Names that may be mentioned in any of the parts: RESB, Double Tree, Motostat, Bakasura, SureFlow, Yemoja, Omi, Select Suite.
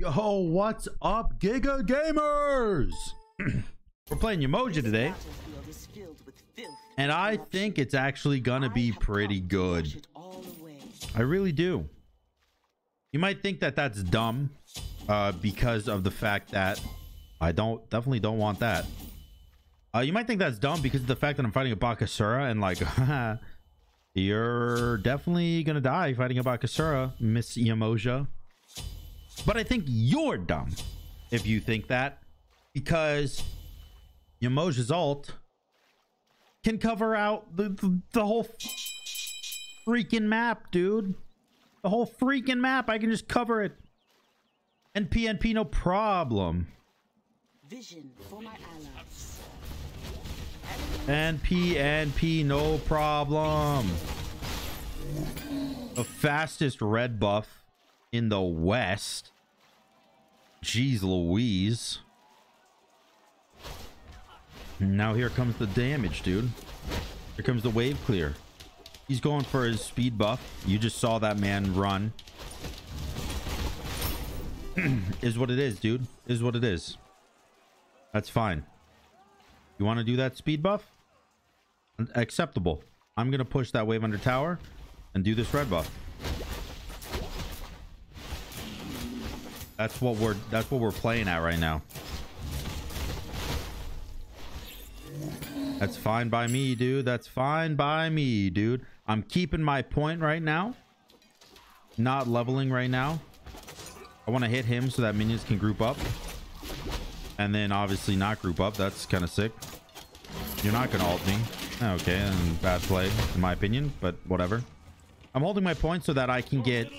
Yo, what's up, Giga Gamers? We're playing Yemoja today, and I think it's actually gonna be pretty good. I really do. You might think that that's dumb, because of the fact that I definitely don't want that. You might think that's dumb because of the fact that I'm fighting a Bakasura, and like, you're definitely gonna die fighting a Bakasura, Miss Yemoja. But I think you're dumb if you think that, because Yemoja's ult can cover out the whole freaking map, dude. The whole freaking map. I can just cover it. And PNP, no problem. Vision for my allies. And PNP, no problem. The fastest red buff in the West. Jeez Louise. Now here comes the damage, dude. Here comes the wave clear. He's going for his speed buff. You just saw that man run. Is what it is, dude. Is what it is. That's fine. You want to do that speed buff? Acceptable. I'm gonna push that wave under tower and do this red buff. That's what we're playing at right now. That's fine by me, dude. That's fine by me, dude. I'm keeping my point right now. Not leveling right now. I want to hit him so that minions can group up. And then obviously not group up. That's kind of sick. You're not going to ult me. Okay, and bad play in my opinion, but whatever. I'm holding my point so that I can get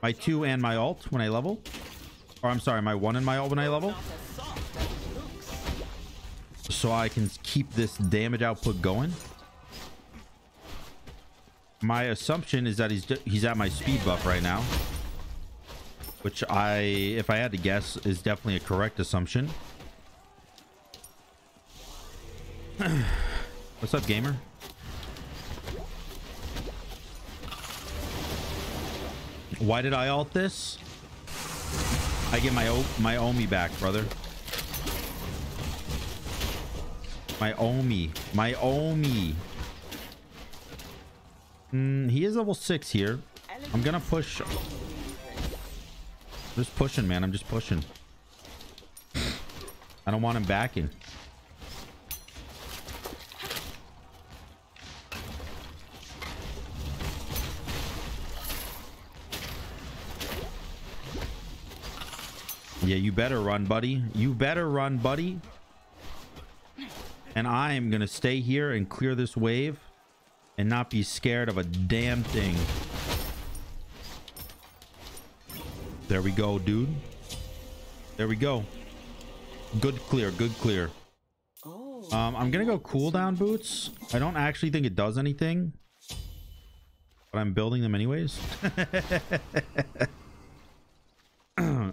my 2 and my ult when I level. Or I'm sorry, my 1 and my ult when I level. So I can keep this damage output going. My assumption is that he's at my speed buff right now. Which if I had to guess, is definitely a correct assumption. What's up, gamer? Why did I ult this? I get my Omi back, brother. My Omi. He is level 6 here. I'm gonna push. I'm just pushing, man. I'm just pushing. I don't want him backing. Yeah, you better run, buddy. You better run, buddy. And I am going to stay here and clear this wave and not be scared of a damn thing. There we go, dude. There we go. Good clear. Good clear. I'm going to go cooldown boots. I don't actually think it does anything, but I'm building them anyways.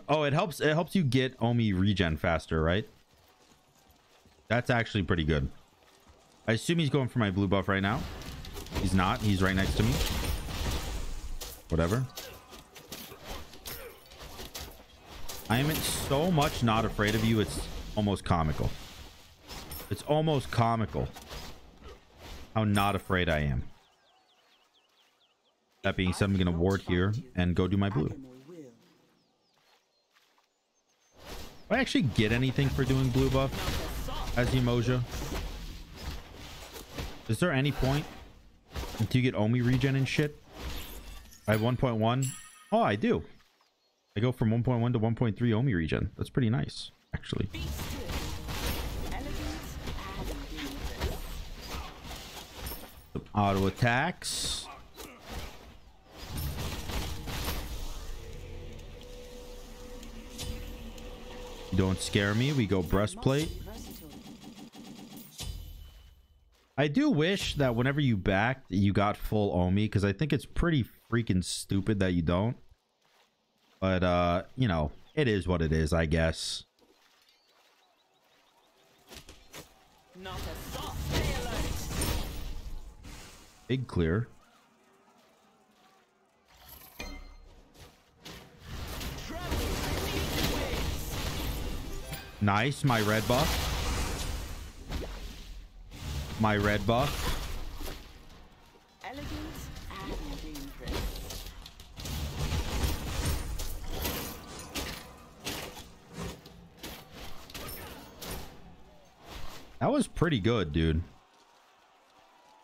Oh, it helps you get Omi regen faster, right? That's actually pretty good. I assume he's going for my blue buff right now. He's not. He's right next to me. Whatever. I am so much not afraid of you. It's almost comical. It's almost comical how not afraid I am. That being said, I'm going to ward here and go do my blue. Do I actually get anything for doing blue buff as Yemoja? Is there any point? Do you get Omi regen and shit? I have 1.1. Oh, I do. I go from 1.1 to 1.3 Omi regen. That's pretty nice, actually. Some auto attacks. Don't scare me. We go breastplate. I do wish that whenever you backed, you got full Omi, because I think it's pretty freaking stupid that you don't. But, you know, it is what it is, I guess. Big clear. Nice, my red buff. My red buff. That was pretty good, dude.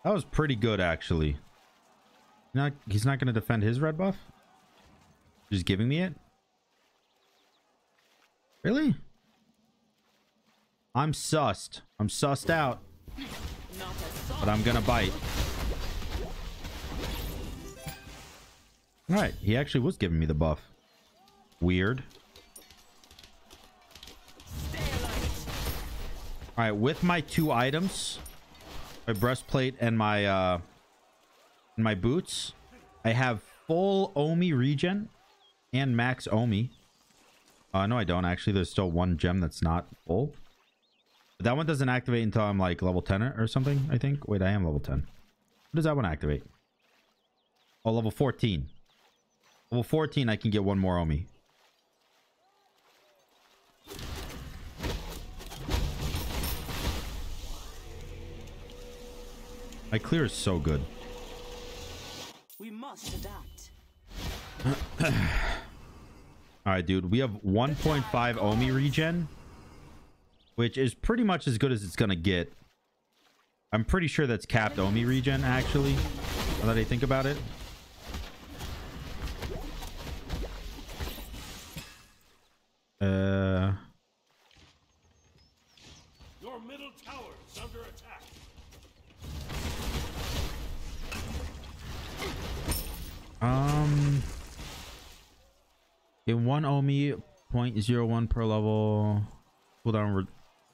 That was pretty good, actually. He's not going to defend his red buff? Just giving me it? Really? I'm sussed. I'm sussed out. But I'm going to bite. Alright, he actually was giving me the buff. Weird. All right, with my two items, my breastplate and my boots, I have full Omi regen and max Omi. No, I don't actually. There's still one gem that's not full. But that one doesn't activate until I'm like level 10 or something, I think. Wait, I am level 10. What does that one activate? Oh, level 14. Level 14, I can get one more Omi. My clear is so good. We must adapt. Alright, dude. We have 1.5 Omi regen. Which is pretty much as good as it's going to get. I'm pretty sure that's capped Omi regen, actually. Now that I think about it. Your middle tower is under attack. In one Omi, 0.01 per level. Cooldown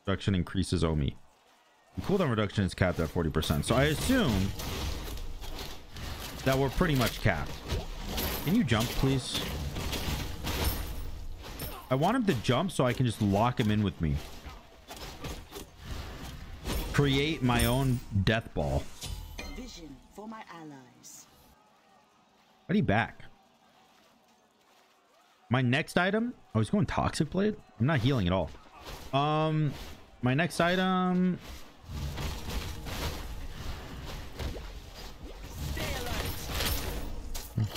reduction increases Omi. The cooldown reduction is capped at 40%. So I assume that we're pretty much capped. Can you jump, please? I want him to jump so I can just lock him in with me. Create my own death ball. Vision for my allies. Why'd he back? My next item... Oh, he's going Toxic Blade? I'm not healing at all. My next item... Stay alert.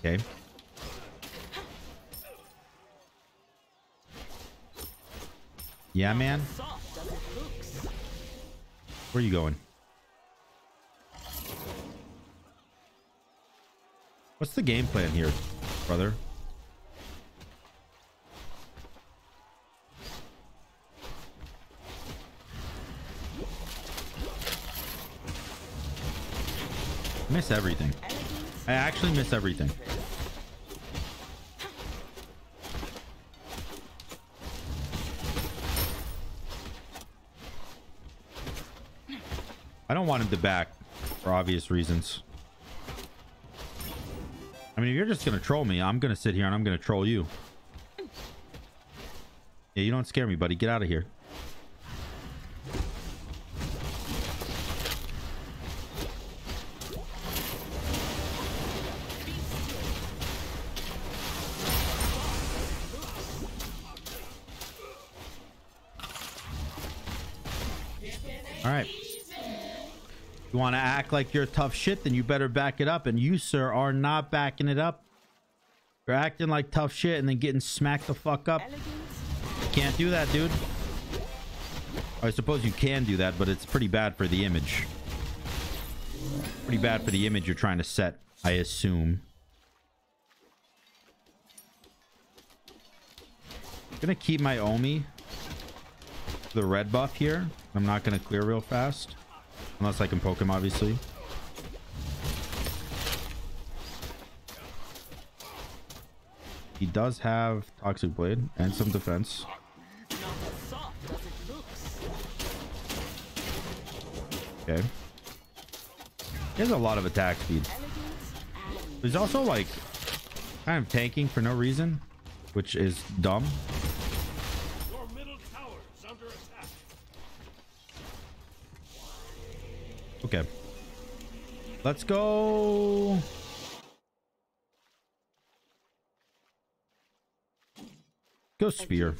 Okay. Yeah, man. Where are you going? What's the game plan here, brother? Miss everything. I actually miss everything. I don't want him to back for obvious reasons. I mean, if you're just going to troll me, I'm going to sit here and I'm going to troll you. Yeah, you don't scare me, buddy. Get out of here. All right. You want to act like you're tough shit, then you better back it up. And you, sir, are not backing it up. You're acting like tough shit and then getting smacked the fuck up. You can't do that, dude. I suppose you can do that, but it's pretty bad for the image. Pretty bad for the image you're trying to set, I assume. I'm going to keep my Omi. The red buff here. I'm not going to clear real fast. Unless I can poke him, obviously. He does have Toxic Blade and some defense. Okay. He has a lot of attack speed. He's also, like, kind of tanking for no reason, which is dumb. Okay, let's go. Go spear.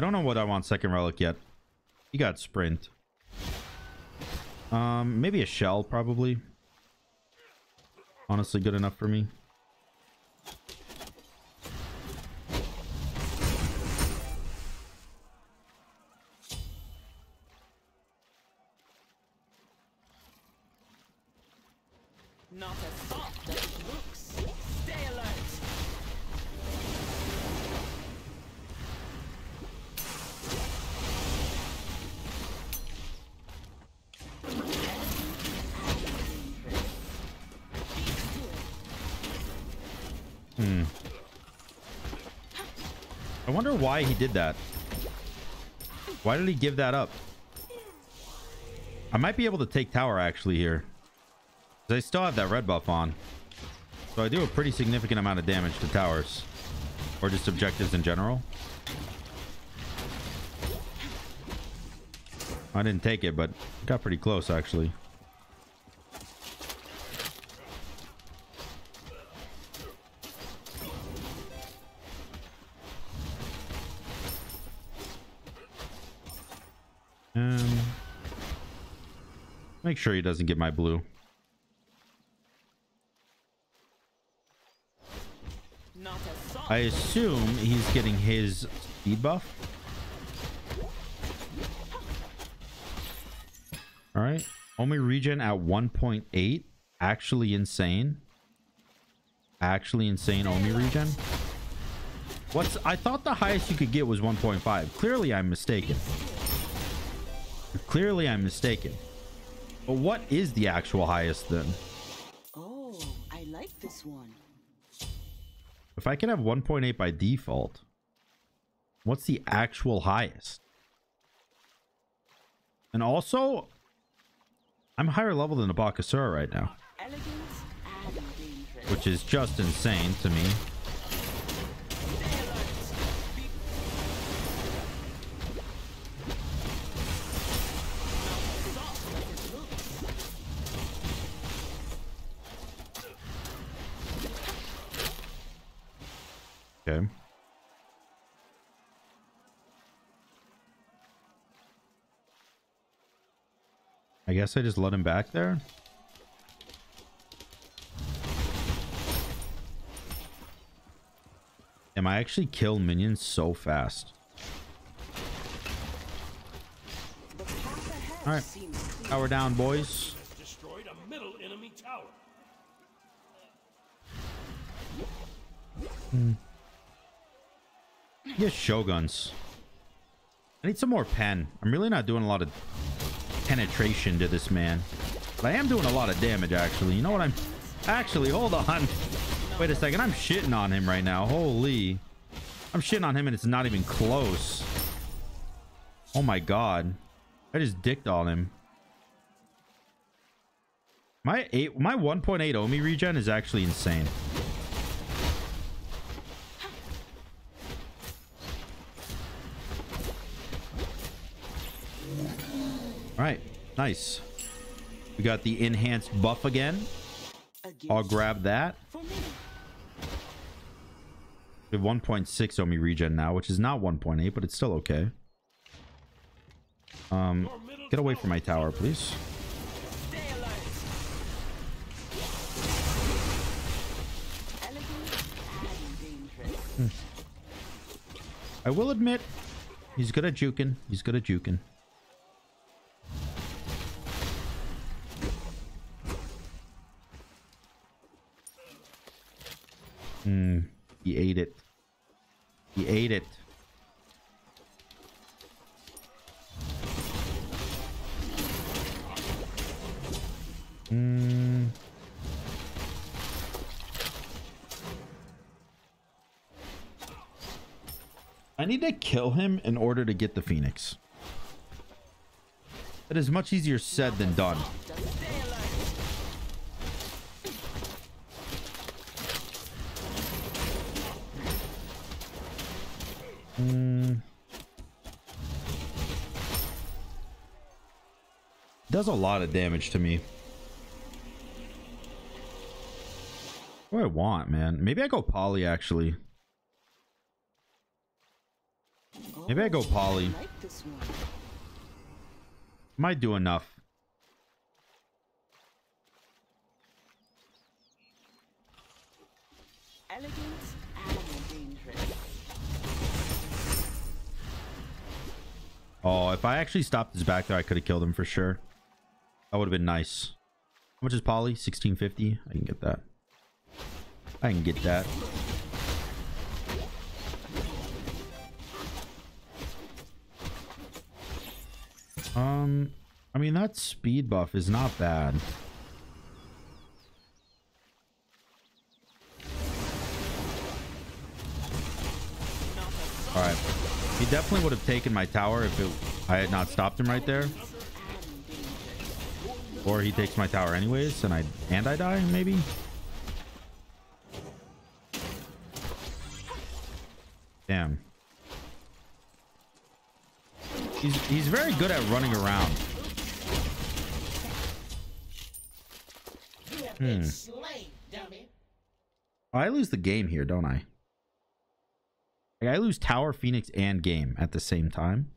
I don't know what I want second relic yet. He got sprint. Maybe a shell, probably. Honestly, good enough for me. Not a thought that looks. Stay alert. I wonder why he did that. Why did he give that up? I might be able to take tower actually here. I still have that red buff on, so I do a pretty significant amount of damage to towers, or just objectives in general. I didn't take it, but got pretty close actually. And make sure he doesn't get my blue. I assume he's getting his speed buff. All right. Only regen at 1.8. Actually insane. Actually insane Omi regen. I thought the highest you could get was 1.5. Clearly I'm mistaken. Clearly I'm mistaken. But what is the actual highest then? Oh, I like this one. If I can have 1.8 by default, what's the actual highest? And also, I'm higher level than the Bakasura right now, which is just insane to me. Okay. I guess I just let him back there. Damn, I actually kill minions so fast. All right, tower down, boys. Destroyed a middle enemy tower. Yes, shoguns. I need some more pen. I'm really not doing a lot of penetration to this man, but I am doing a lot of damage actually. You know what, I'm actually, hold on, wait a second, I'm shitting on him right now. Holy, I'm shitting on him and it's not even close. Oh my god, I just dicked on him. My 1.8 Omi regen is actually insane. All right, nice. We got the enhanced buff again. I'll grab that. We have 1.6 Omi regen now, which is not 1.8, but it's still okay. Get away from my tower, please. I will admit, he's good at juking. He's good at juking. He ate it. He ate it. I need to kill him in order to get the Phoenix. That is much easier said than done. Does a lot of damage to me. What do I want, man? Maybe I go poly actually. Maybe I go poly. Like this one. Might do enough. Elegant and dangerous. Oh, if I actually stopped his back there, I could have killed him for sure. That would have been nice. How much is poly? 1650. I can get that. I can get that. I mean, that speed buff is not bad. All right, he definitely would have taken my tower if I had not stopped him right there. Or he takes my tower anyways, and I die maybe. Damn. He's very good at running around. I lose the game here, don't I? Like, I lose tower, Phoenix, and game at the same time.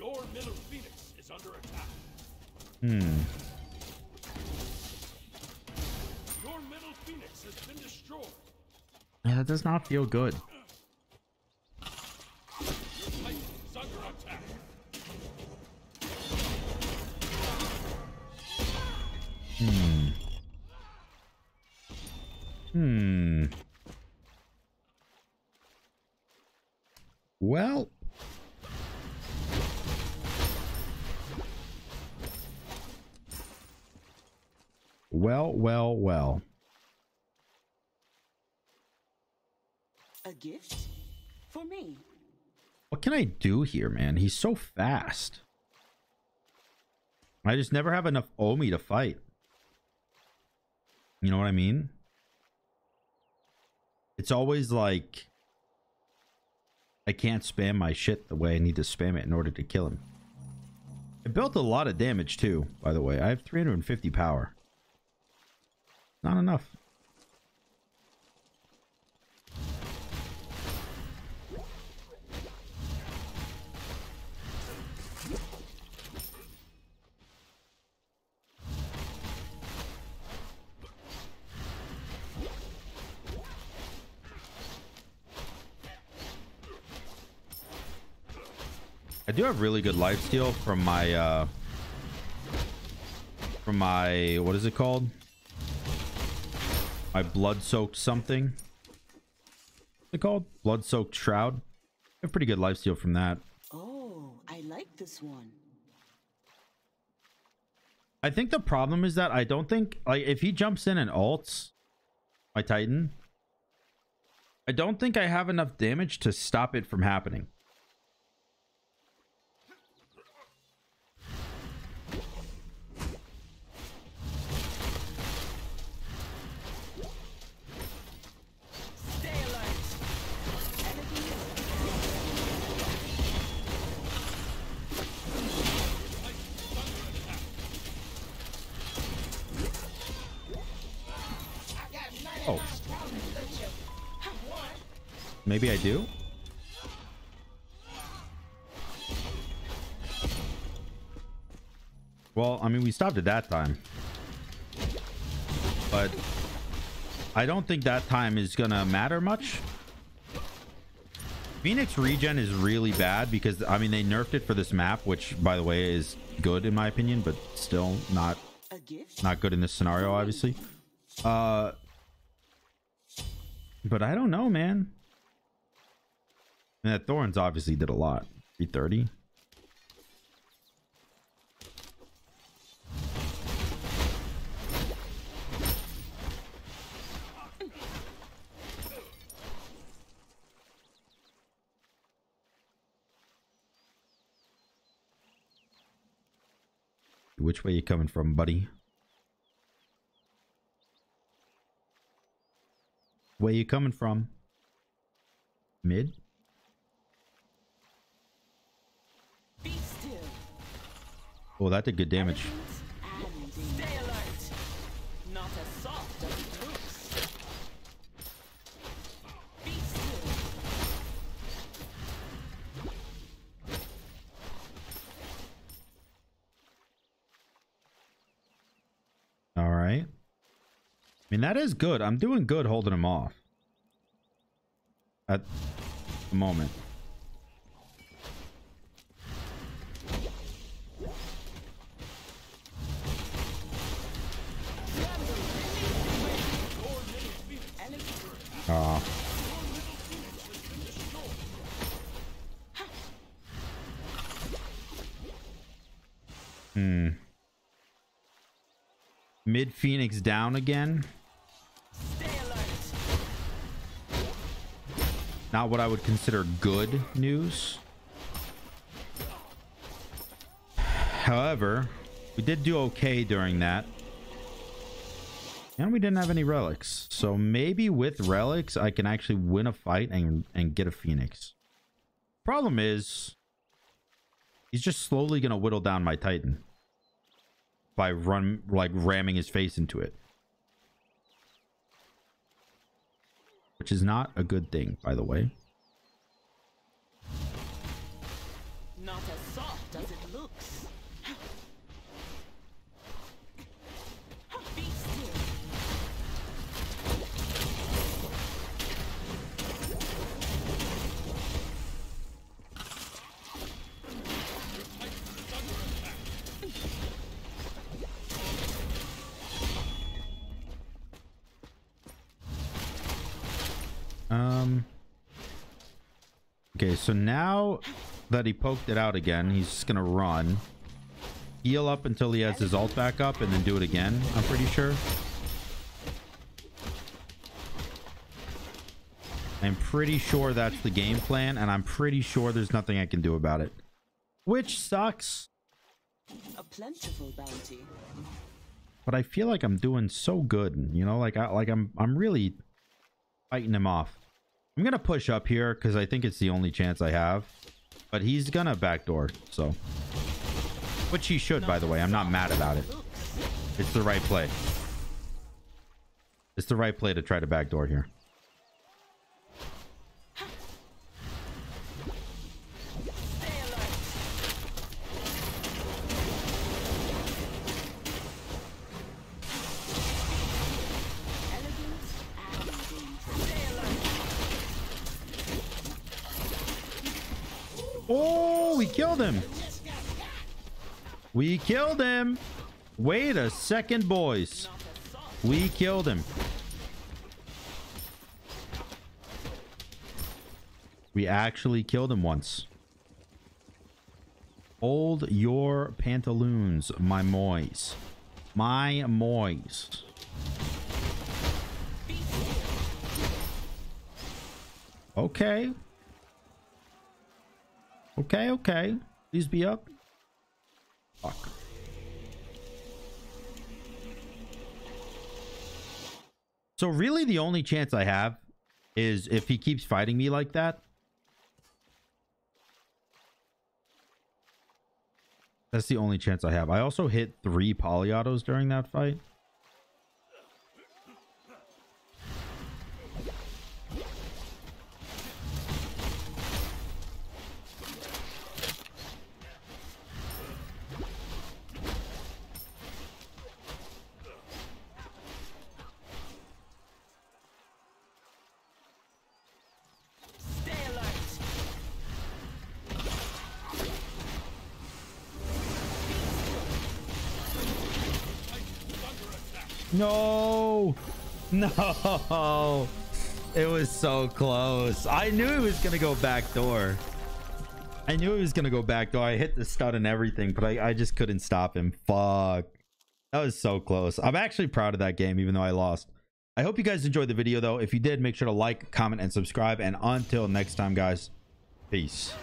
Your middle Phoenix is under attack. Your middle Phoenix has been destroyed. Yeah, that does not feel good. Well, well. A gift for me. What can I do here, man? He's so fast. I just never have enough Omi to fight. You know what I mean? It's always like I can't spam my shit the way I need to spam it in order to kill him. It built a lot of damage too, by the way. I have 350 power. Not enough. I do have really good lifesteal from my what is it called? My blood soaked something. What's it called? Blood soaked shroud. I have pretty good lifesteal from that. Oh, I like this one. I think the problem is that I don't think, like, if he jumps in and ults my Titan, I don't think I have enough damage to stop it from happening. Maybe I do. Well, I mean, we stopped it that time, but I don't think that time is gonna matter much. Phoenix regen is really bad because, I mean, they nerfed it for this map, which, by the way, is good in my opinion, but still not good in this scenario, obviously. But I don't know, man. And that Thorns obviously did a lot. 330. Which way you coming from, buddy? Where you coming from? Mid? Oh, that did good damage. Stay alert. Not as soft as it looks. Be still. mean, that is good. I'm doing good holding him off at the moment. Aw. Hmm. Mid Phoenix down again. Not what I would consider good news. However, we did do okay during that. And we didn't have any relics. So maybe with relics, I can actually win a fight and get a Phoenix. Problem is, he's just slowly going to whittle down my Titan by ramming his face into it. Which is not a good thing, by the way. Not as soft as it looks. Be still. Okay, so now that he poked it out again, he's just gonna run, heal up until he has his ult back up, and then do it again, I'm pretty sure. I'm pretty sure that's the game plan, and I'm pretty sure there's nothing I can do about it, which sucks. A plentiful bounty. But I feel like I'm doing so good, you know, like I'm really fighting him off. I'm gonna push up here because I think it's the only chance I have, but he's gonna backdoor, so, which he should, by the way. I'm not mad about it. It's the right play. It's the right play to try to backdoor here. Oh, we killed him. We killed him. Wait a second, boys. We killed him. We actually killed him once. Hold your pantaloons, my moys. My moys. Okay. Okay, okay. Please be up. Fuck. So really the only chance I have is if he keeps fighting me like that. That's the only chance I have. I also hit 3 polyautos during that fight. No, no, it was so close. I knew he was gonna go backdoor. I knew he was gonna go backdoor. I hit the stun and everything, but I just couldn't stop him. Fuck, that was so close. I'm actually proud of that game, even though I lost. I hope you guys enjoyed the video though. If you did, make sure to like, comment, and subscribe. And until next time, guys, peace.